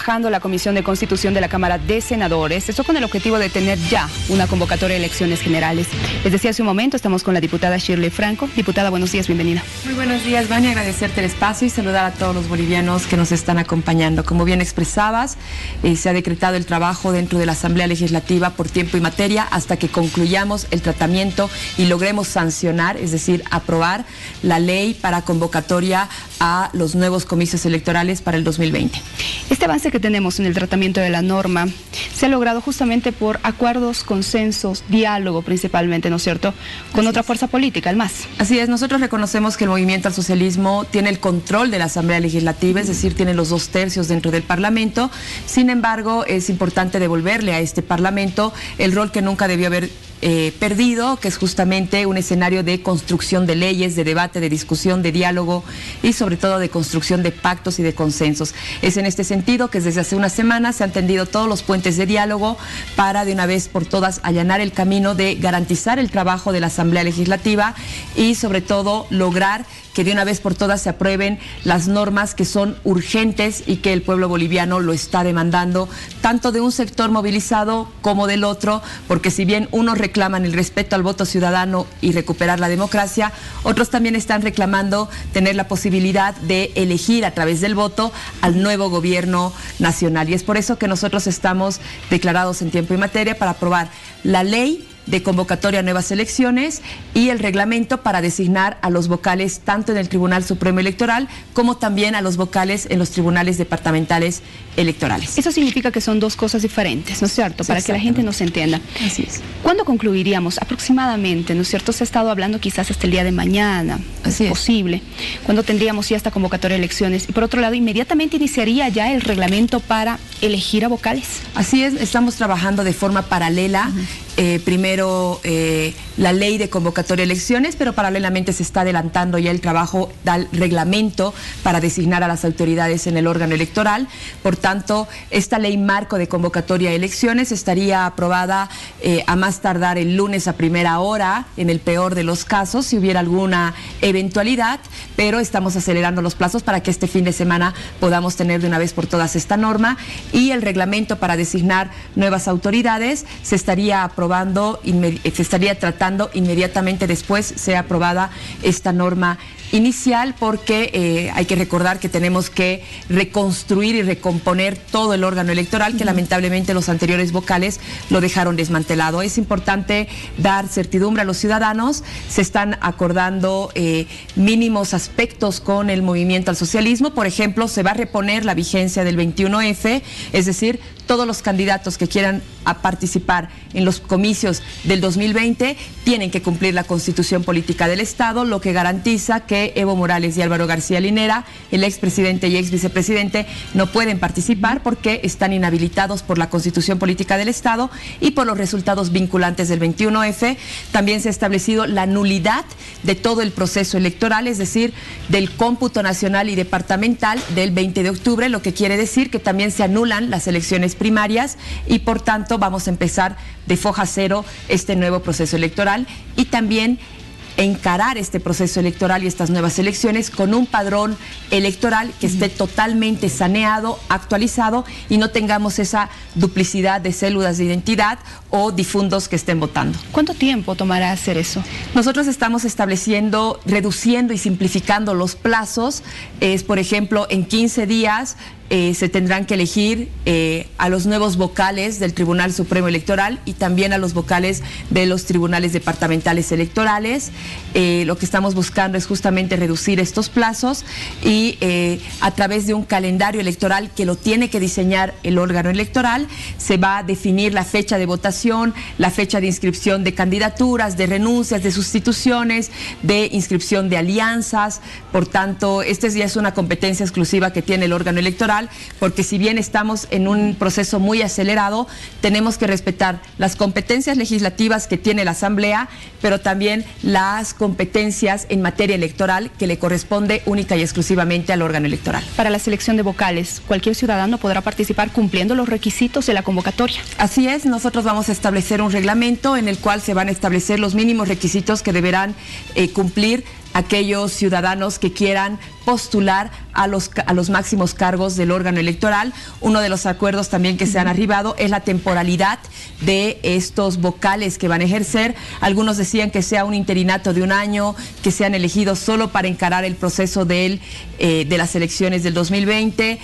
trabajando la Comisión de Constitución de la Cámara de Senadores, esto con el objetivo de tener ya una convocatoria de elecciones generales. Les decía hace un momento, estamos con la diputada Shirley Franco. Diputada, buenos días, bienvenida. Muy buenos días, Vania, agradecerte el espacio y saludar a todos los bolivianos que nos están acompañando. Como bien expresabas, se ha decretado el trabajo dentro de la Asamblea Legislativa por tiempo y materia hasta que concluyamos el tratamiento y logremos sancionar, es decir, aprobar la ley para convocatoria a los nuevos comicios electorales para el 2020. Este avance que tenemos en el tratamiento de la norma se ha logrado justamente por acuerdos, consensos, diálogo principalmente, ¿no es cierto?, con otra fuerza política, el MAS. Así es, nosotros reconocemos que el movimiento al socialismo tiene el control de la Asamblea Legislativa, es decir, tiene los 2/3 dentro del Parlamento. Sin embargo, es importante devolverle a este Parlamento el rol que nunca debió haber perdido, que es justamente un escenario de construcción de leyes, de debate, de discusión, de diálogo y sobre todo de construcción de pactos y de consensos. Es en este sentido que desde hace unas semanas se han tendido todos los puentes de diálogo para de una vez por todas allanar el camino de garantizar el trabajo de la Asamblea Legislativa y sobre todo lograr que de una vez por todas se aprueben las normas que son urgentes y que el pueblo boliviano lo está demandando, tanto de un sector movilizado como del otro, porque si bien unos reclaman el respeto al voto ciudadano y recuperar la democracia, otros también están reclamando tener la posibilidad de elegir a través del voto al nuevo gobierno nacional. Y es por eso que nosotros estamos declarados en tiempo y materia para aprobar la ley de convocatoria a nuevas elecciones y el reglamento para designar a los vocales tanto en el Tribunal Supremo Electoral como también a los vocales en los tribunales departamentales electorales. Eso significa que son dos cosas diferentes, ¿no es cierto? Para que la gente nos entienda. Así es. ¿Cuándo concluiríamos aproximadamente, ¿no es cierto? Se ha estado hablando quizás hasta el día de mañana, así es posible. ¿Cuándo tendríamos ya esta convocatoria de elecciones? Y por otro lado, inmediatamente iniciaría ya el reglamento para elegir a vocales. Así es, estamos trabajando de forma paralela. Primero la ley de convocatoria a elecciones, pero paralelamente se está adelantando ya el trabajo del reglamento para designar a las autoridades en el órgano electoral. Por tanto, esta ley marco de convocatoria a elecciones estaría aprobada a más tardar el lunes a primera hora, en el peor de los casos, si hubiera alguna eventualidad, pero estamos acelerando los plazos para que este fin de semana podamos tener de una vez por todas esta norma, y el reglamento para designar nuevas autoridades se estaría aprobando se estaría tratando inmediatamente después sea aprobada esta norma inicial, porque hay que recordar que tenemos que reconstruir y recomponer todo el órgano electoral, que lamentablemente los anteriores vocales lo dejaron desmantelado. Es importante dar certidumbre a los ciudadanos. Se están acordando mínimos aspectos con el movimiento al socialismo. Por ejemplo, se va a reponer la vigencia del 21F, es decir, todos los candidatos que quieran participar en los comicios del 2020 tienen que cumplir la Constitución Política del Estado, lo que garantiza que Evo Morales y Álvaro García Linera, el expresidente y exvicepresidente, no pueden participar porque están inhabilitados por la Constitución Política del Estado y por los resultados vinculantes del 21F. También se ha establecido la nulidad de todo el proceso electoral, es decir, del cómputo nacional y departamental del 20 de octubre, lo que quiere decir que también se anulan las elecciones primarias y por tanto vamos a empezar de foja cero este nuevo proceso electoral, y también encarar este proceso electoral y estas nuevas elecciones con un padrón electoral que esté totalmente saneado, actualizado y no tengamos esa duplicidad de células de identidad o difundos que estén votando. ¿Cuánto tiempo tomará hacer eso? Nosotros estamos estableciendo, reduciendo y simplificando los plazos. Es, por ejemplo, en 15 días... se tendrán que elegir a los nuevos vocales del Tribunal Supremo Electoral y también a los vocales de los tribunales departamentales electorales. Lo que estamos buscando es justamente reducir estos plazos y a través de un calendario electoral que lo tiene que diseñar el órgano electoral, se va a definir la fecha de votación, la fecha de inscripción de candidaturas, de renuncias, de sustituciones, de inscripción de alianzas. Por tanto, esta ya es una competencia exclusiva que tiene el órgano electoral, porque si bien estamos en un proceso muy acelerado, tenemos que respetar las competencias legislativas que tiene la Asamblea, pero también las competencias en materia electoral que le corresponde única y exclusivamente al órgano electoral. Para la selección de vocales, ¿cualquier ciudadano podrá participar cumpliendo los requisitos de la convocatoria? Así es, nosotros vamos a establecer un reglamento en el cual se van a establecer los mínimos requisitos que deberán cumplir aquellos ciudadanos que quieran postular a los máximos cargos del órgano electoral. Uno de los acuerdos también que se han arribado es la temporalidad de estos vocales que van a ejercer. Algunos decían que sea un interinato de un año, que sean elegidos solo para encarar el proceso de las elecciones del 2020.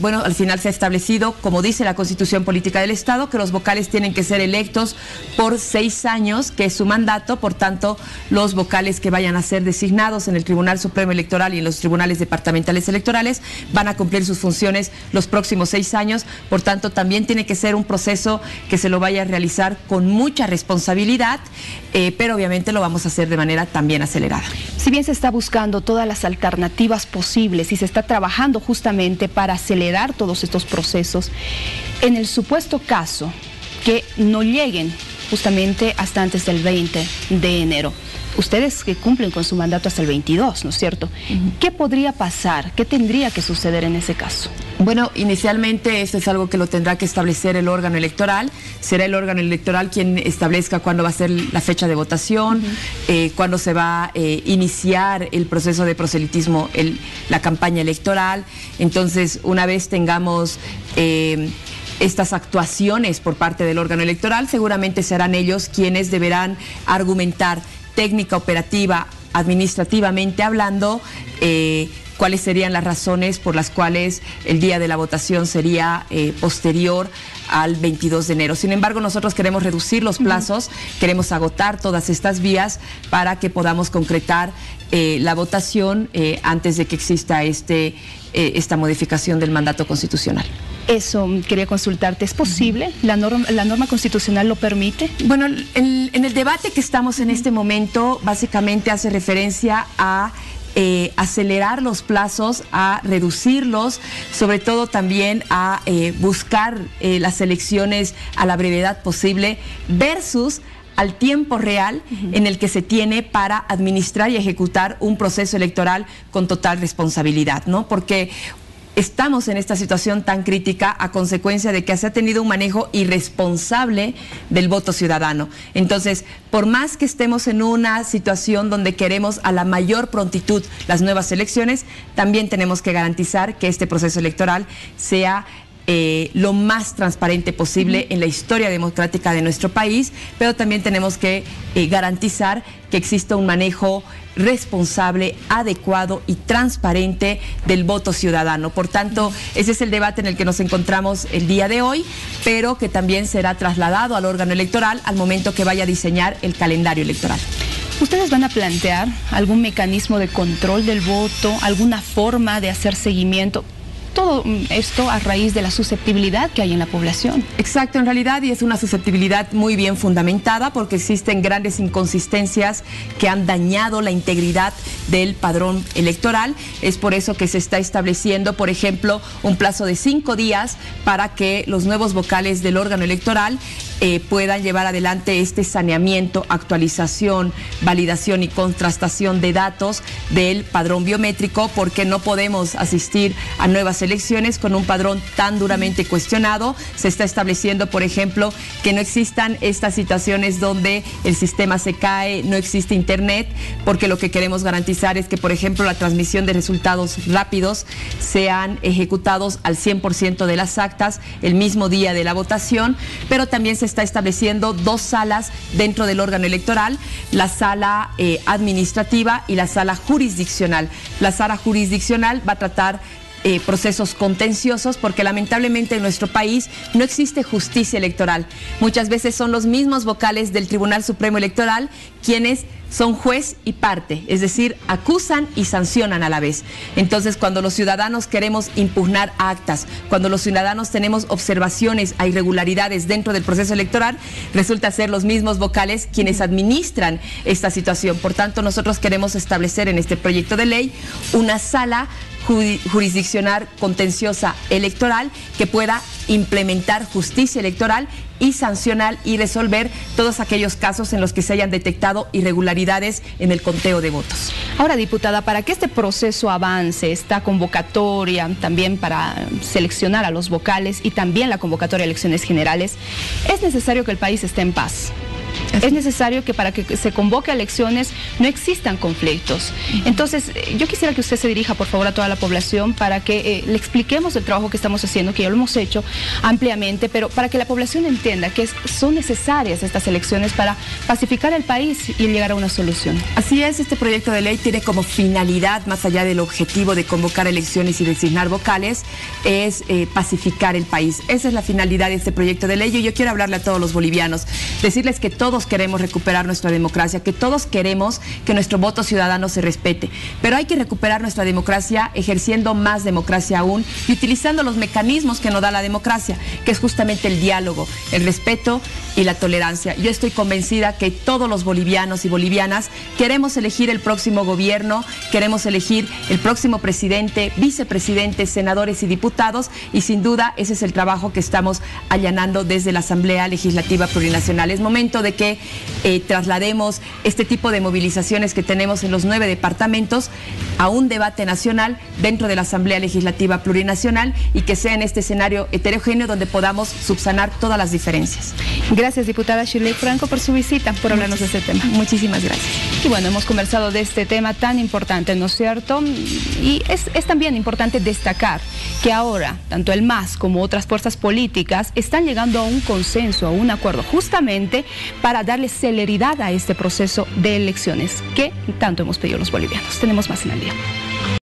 Bueno, al final se ha establecido, como dice la Constitución Política del Estado, que los vocales tienen que ser electos por 6 años, que es su mandato. Por tanto, los vocales que vayan a ser designados en el Tribunal Supremo Electoral y en los tribunales departamentales electorales van a cumplir sus funciones los próximos 6 años. Por tanto, también tiene que ser un proceso que se lo vaya a realizar con mucha responsabilidad, pero obviamente lo vamos a hacer de manera también acelerada. Si bien se está buscando todas las alternativas posibles y se está trabajando justamente para acelerar todos estos procesos, en el supuesto caso que no lleguen justamente hasta antes del 20 de enero, ustedes que cumplen con su mandato hasta el 22, ¿no es cierto? ¿Qué podría pasar? ¿Qué tendría que suceder en ese caso? Bueno, inicialmente esto es algo que lo tendrá que establecer el órgano electoral. Será el órgano electoral quien establezca cuándo va a ser la fecha de votación, cuándo se va a iniciar el proceso de proselitismo, la campaña electoral. Entonces, una vez tengamos estas actuaciones por parte del órgano electoral, seguramente serán ellos quienes deberán argumentar técnica, operativa, administrativamente hablando, cuáles serían las razones por las cuales el día de la votación sería posterior al 22 de enero. Sin embargo, nosotros queremos reducir los plazos, queremos agotar todas estas vías para que podamos concretar la votación antes de que exista esta modificación del mandato constitucional. Eso quería consultarte. ¿Es posible? ¿La norma constitucional lo permite? Bueno, en el debate que estamos en este momento, básicamente hace referencia a acelerar los plazos, a reducirlos, sobre todo también a buscar las elecciones a la brevedad posible versus al tiempo real en el que se tiene para administrar y ejecutar un proceso electoral con total responsabilidad, ¿no? Porque estamos en esta situación tan crítica a consecuencia de que se ha tenido un manejo irresponsable del voto ciudadano. Entonces, por más que estemos en una situación donde queremos a la mayor prontitud las nuevas elecciones, también tenemos que garantizar que este proceso electoral sea lo más transparente posible en la historia democrática de nuestro país, pero también tenemos que garantizar que exista un manejo responsable, adecuado y transparente del voto ciudadano. Por tanto, ese es el debate en el que nos encontramos el día de hoy, pero que también será trasladado al órgano electoral al momento que vaya a diseñar el calendario electoral. ¿Ustedes van a plantear algún mecanismo de control del voto, alguna forma de hacer seguimiento? Todo esto a raíz de la susceptibilidad que hay en la población. Exacto, en realidad, y es una susceptibilidad muy bien fundamentada porque existen grandes inconsistencias que han dañado la integridad del padrón electoral. Es por eso que se está estableciendo, por ejemplo, un plazo de 5 días para que los nuevos vocales del órgano electoral puedan llevar adelante este saneamiento, actualización, validación y contrastación de datos del padrón biométrico, porque no podemos asistir a nuevas elecciones con un padrón tan duramente cuestionado. Se está estableciendo, por ejemplo, que no existan estas situaciones donde el sistema se cae, no existe internet, porque lo que queremos garantizar es que, por ejemplo, la transmisión de resultados rápidos sean ejecutados al 100% de las actas el mismo día de la votación, pero también se está estableciendo 2 salas dentro del órgano electoral, la sala administrativa y la sala jurisdiccional. La sala jurisdiccional va a tratar procesos contenciosos porque lamentablemente en nuestro país no existe justicia electoral. Muchas veces son los mismos vocales del Tribunal Supremo Electoral quienes son juez y parte, es decir, acusan y sancionan a la vez. Entonces, cuando los ciudadanos queremos impugnar actas, cuando los ciudadanos tenemos observaciones a irregularidades dentro del proceso electoral, resulta ser los mismos vocales quienes administran esta situación. Por tanto, nosotros queremos establecer en este proyecto de ley una sala jurisdiccional contenciosa electoral que pueda implementar justicia electoral y sancionar y resolver todos aquellos casos en los que se hayan detectado irregularidades en el conteo de votos. Ahora, diputada, para que este proceso avance, esta convocatoria también para seleccionar a los vocales y también la convocatoria a elecciones generales, es necesario que el país esté en paz. Es necesario que para que se convoque a elecciones no existan conflictos. Entonces, yo quisiera que usted se dirija, por favor, a toda la población para que le expliquemos el trabajo que estamos haciendo, que ya lo hemos hecho ampliamente, pero para que la población entienda que son necesarias estas elecciones para pacificar el país y llegar a una solución. Así es, este proyecto de ley tiene como finalidad, más allá del objetivo de convocar elecciones y designar vocales, es pacificar el país. Esa es la finalidad de este proyecto de ley y yo quiero hablarle a todos los bolivianos, decirles que todos queremos recuperar nuestra democracia, que todos queremos que nuestro voto ciudadano se respete, pero hay que recuperar nuestra democracia ejerciendo más democracia aún y utilizando los mecanismos que nos da la democracia, que es justamente el diálogo, el respeto y la tolerancia. Yo estoy convencida que todos los bolivianos y bolivianas queremos elegir el próximo gobierno, queremos elegir el próximo presidente, vicepresidente, senadores y diputados, y sin duda ese es el trabajo que estamos allanando desde la Asamblea Legislativa Plurinacional. Es momento de que traslademos este tipo de movilizaciones que tenemos en los 9 departamentos a un debate nacional dentro de la Asamblea Legislativa Plurinacional y que sea en este escenario heterogéneo donde podamos subsanar todas las diferencias. Gracias, diputada Shirley Franco, por su visita, por hablarnos de este tema. Muchísimas gracias. Y bueno, hemos conversado de este tema tan importante, ¿no es cierto? Y es también importante destacar que ahora, tanto el MAS como otras fuerzas políticas están llegando a un consenso, a un acuerdo, justamente para darle celeridad a este proceso de elecciones que tanto hemos pedido los bolivianos. Tenemos más en el día.